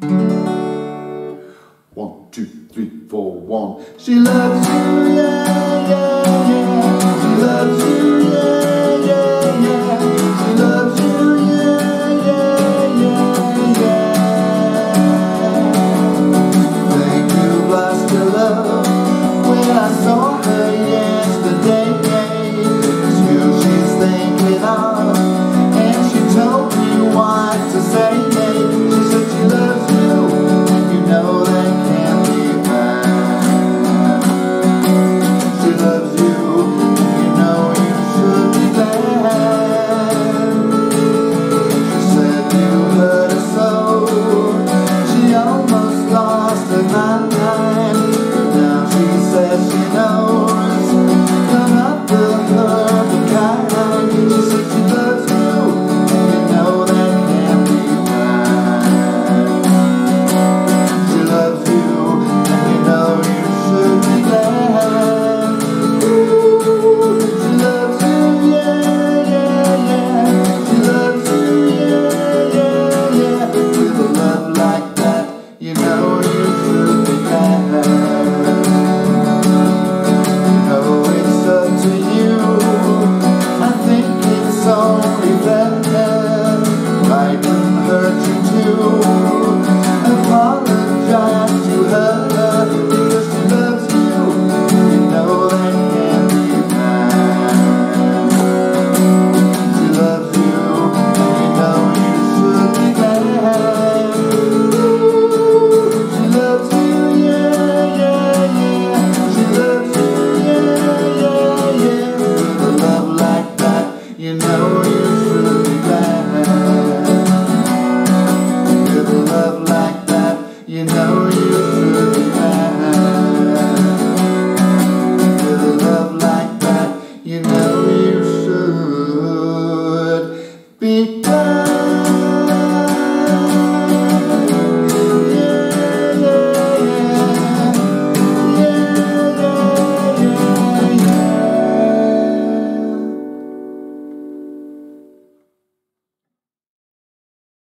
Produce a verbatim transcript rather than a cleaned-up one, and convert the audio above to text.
One, two, three, four, one. She loves you, yeah, yeah, yeah. She loves you, yeah, yeah, yeah. She loves you, yeah, yeah, yeah, yeah. Thank you, lost her love when I saw her yesterday. Still she's thinking of, and she told me what to say. She said she loves you, and you know that. You know